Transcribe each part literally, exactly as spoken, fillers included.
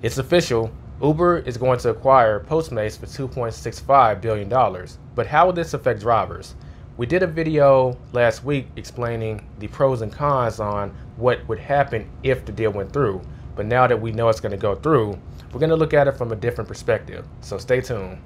It's official. Uber is going to acquire Postmates for two point six five billion dollars. But how will this affect drivers? We did a video last week explaining the pros and cons on what would happen if the deal went through. But now that we know it's going to go through, we're going to look at it from a different perspective. So stay tuned.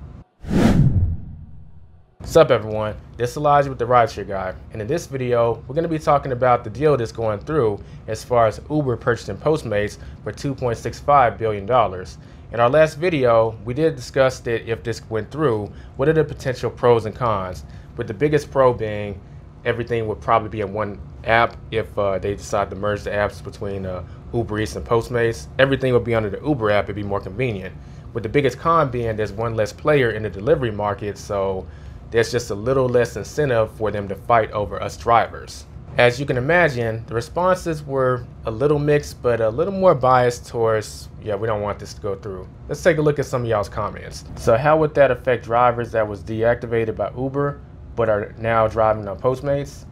What's up, everyone? This is Elijah with The Rideshare Guy, and in this video, we're going to be talking about the deal that's going through as far as Uber purchasing Postmates for two point six five billion dollars. In our last video, we did discuss that if this went through, what are the potential pros and cons, with the biggest pro being everything would probably be in one app if uh, they decide to merge the apps between uh, Uber Eats and Postmates. Everything would be under the Uber app. It'd be more convenient, with the biggest con being there's one less player in the delivery market, so there's just a little less incentive for them to fight over us drivers. As you can imagine, the responses were a little mixed, but a little more biased towards, yeah, we don't want this to go through. Let's take a look at some of y'all's comments. So how would that affect drivers that was deactivated by Uber, but are now driving on Postmates?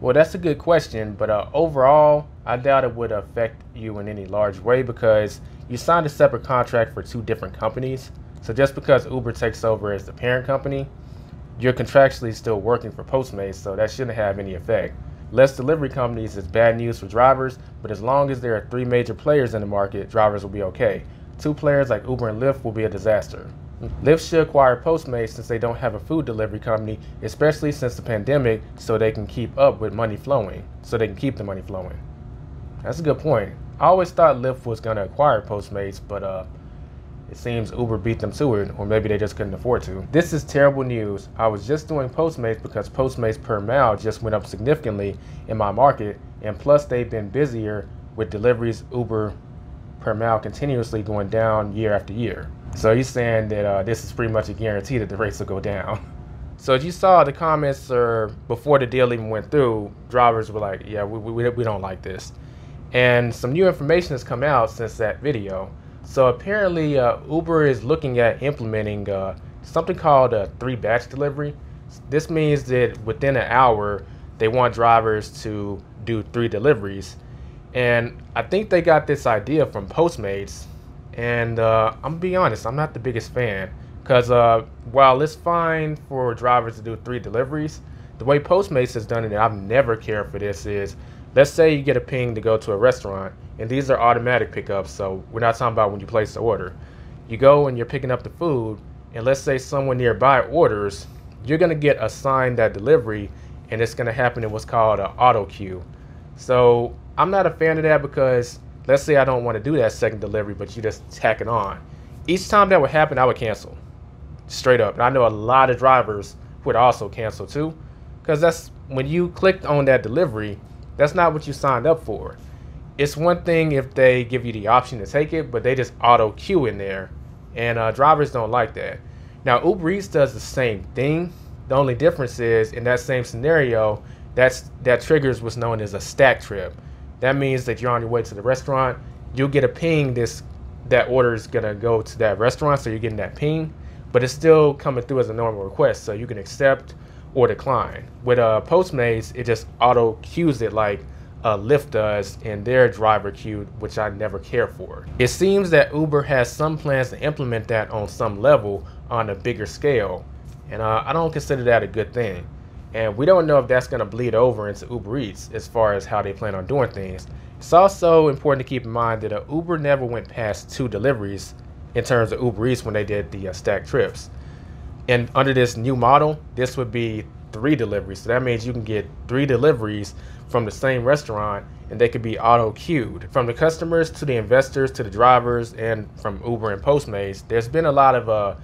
Well, that's a good question, but uh, overall, I doubt it would affect you in any large way because you signed a separate contract for two different companies. So just because Uber takes over as the parent company, you're contractually still working for Postmates, so that shouldn't have any effect. Less delivery companies is bad news for drivers, but as long as there are three major players in the market, drivers will be okay. Two players like Uber and Lyft will be a disaster. Lyft should acquire Postmates since they don't have a food delivery company, especially since the pandemic, so they can keep up with money flowing, so they can keep the money flowing. That's a good point. I always thought Lyft was going to acquire Postmates, but uh, it seems Uber beat them to it, or maybe they just couldn't afford to. This is terrible news. I was just doing Postmates because Postmates per mile just went up significantly in my market, and plus they've been busier with deliveries. Uber per mile continuously going down year after year. So he's saying that uh, this is pretty much a guarantee that the rates will go down. So as you saw, the comments are, before the deal even went through, drivers were like, yeah, we, we, we don't like this. And some new information has come out since that video. So apparently uh, Uber is looking at implementing uh, something called a three batch delivery. This means that within an hour, they want drivers to do three deliveries. And I think they got this idea from Postmates. And uh, I'm gonna be honest, I'm not the biggest fan. Because uh, while it's fine for drivers to do three deliveries, the way Postmates has done it, and I've never cared for this, is let's say you get a ping to go to a restaurant, and these are automatic pickups, so we're not talking about when you place the order. You go and you're picking up the food, and let's say someone nearby orders, you're gonna get assigned that delivery, and it's gonna happen in what's called an auto queue. So I'm not a fan of that because let's say I don't wanna do that second delivery, but you just tack it on. Each time that would happen, I would cancel, straight up. And I know a lot of drivers would also cancel too, because that's when you clicked on that delivery, that's not what you signed up for. It's one thing if they give you the option to take it, but they just auto queue in there, and uh, drivers don't like that. Now Uber Eats does the same thing. The only difference is in that same scenario, that's that triggers what's known as a stack trip. That means that you're on your way to the restaurant, you'll get a ping. This that order is gonna go to that restaurant, so you're getting that ping, but it's still coming through as a normal request, so you can accept or decline. With uh, Postmates, it just auto queues it like uh, Lyft does in their driver queue, which I never care for. It seems that Uber has some plans to implement that on some level on a bigger scale, and uh, I don't consider that a good thing. And we don't know if that's gonna bleed over into Uber Eats as far as how they plan on doing things. It's also important to keep in mind that uh, Uber never went past two deliveries in terms of Uber Eats when they did the uh, stack trips. And under this new model, this would be three deliveries. So that means you can get three deliveries from the same restaurant, and they could be auto queued. From the customers to the investors to the drivers, and from Uber and Postmates, there's been a lot of uh,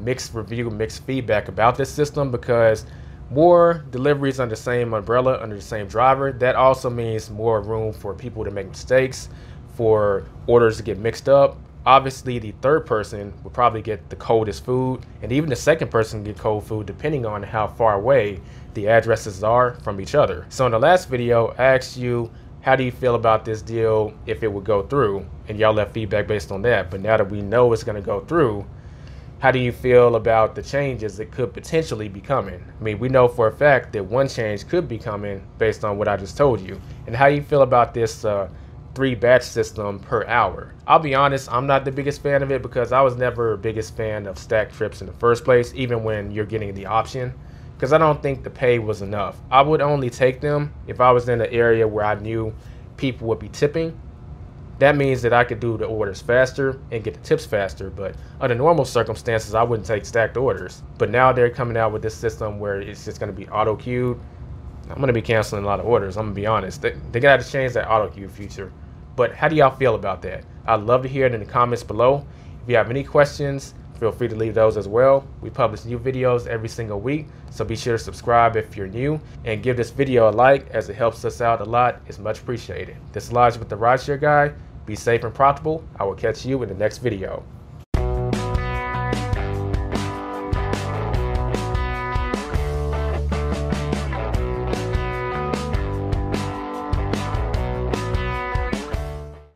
mixed review, mixed feedback about this system, because more deliveries under the same umbrella, under the same driver, that also means more room for people to make mistakes, for orders to get mixed up. Obviously, the third person will probably get the coldest food, and even the second person get cold food depending on how far away the addresses are from each other. So in the last video, I asked you, how do you feel about this deal if it would go through? And y'all left feedback based on that. But now that we know it's going to go through, how do you feel about the changes that could potentially be coming? I mean, we know for a fact that one change could be coming based on what I just told you. And how do you feel about this uh, three batch system per hour. I'll be honest, I'm not the biggest fan of it because I was never the biggest fan of stacked trips in the first place, even when you're getting the option, because I don't think the pay was enough. I would only take them if I was in an area where I knew people would be tipping. That means that I could do the orders faster and get the tips faster, but under normal circumstances, I wouldn't take stacked orders. But now they're coming out with this system where it's just gonna be auto-queued. I'm gonna be canceling a lot of orders, I'm gonna be honest. They, they gotta change that auto-queue feature. But how do y'all feel about that? I'd love to hear it in the comments below. If you have any questions, feel free to leave those as well. We publish new videos every single week, so be sure to subscribe if you're new and give this video a like, as it helps us out a lot. It's much appreciated. This is Elijah with The Rideshare Guy. Be safe and profitable. I will catch you in the next video.